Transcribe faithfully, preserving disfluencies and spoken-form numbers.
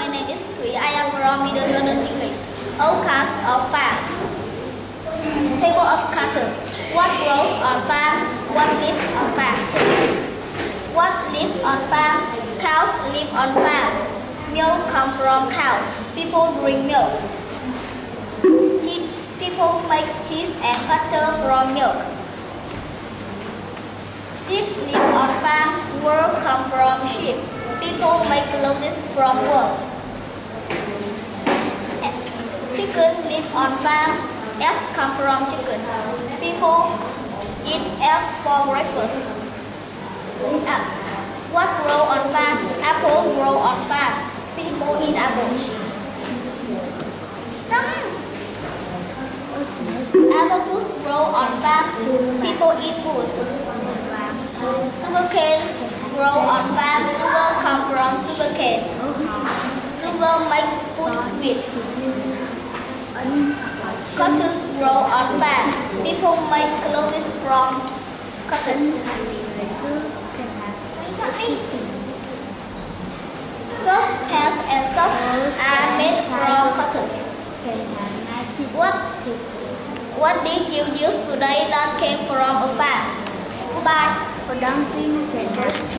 my name is Thủy. I am from Middle London, English. All kinds of farms. Table of contents. What grows on farm? What lives on farm? What lives on farm? Cows live on farm. Milk comes from cows. People drink milk. People make cheese and butter from milk. Sheep live on farm. Wool comes from sheep. People make clothes from wool. Chicken live on farm. Eggs come from chicken. People eat egg for breakfast. Uh, what grow on farm? Apples grow on farm. People eat apples. Other foods grow on farm. People eat foods. Sugarcane grow on farm. Sugar comes from sugarcane. Sugar makes food sweet. Cotton grows on farm. People make clothes from cotton. Soft pants and socks are made from cotton. What what did you use today that came from a farm? Goodbye.